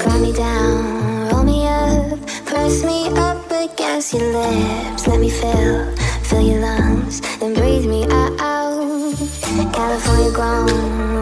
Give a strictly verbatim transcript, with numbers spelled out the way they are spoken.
Climb me down, roll me up, press me up against your lips. Let me feel, feel your lungs, then breathe me out. California grown.